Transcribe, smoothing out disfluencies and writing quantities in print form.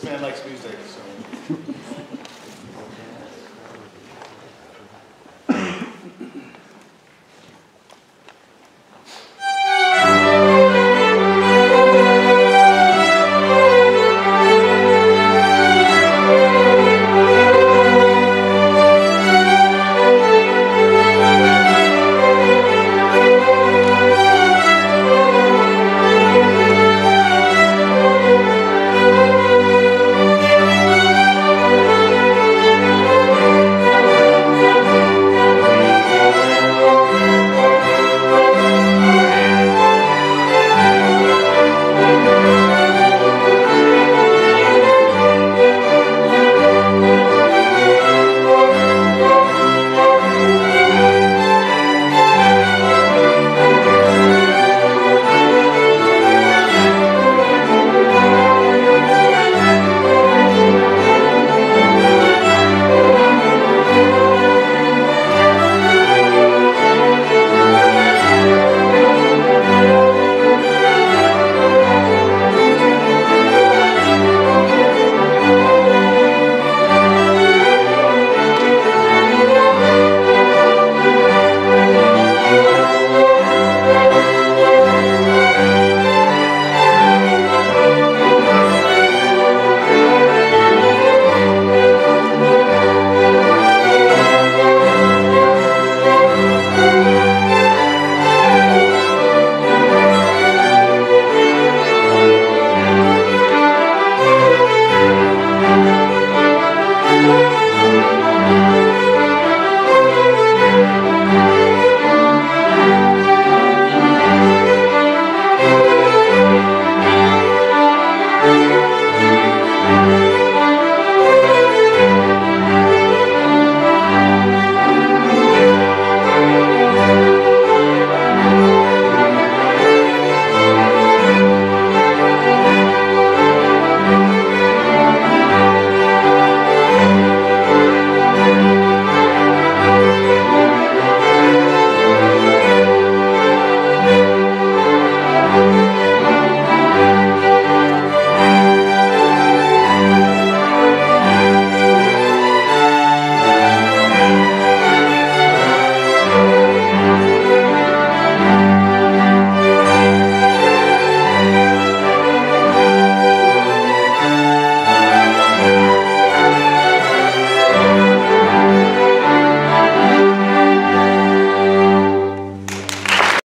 This man likes music, so.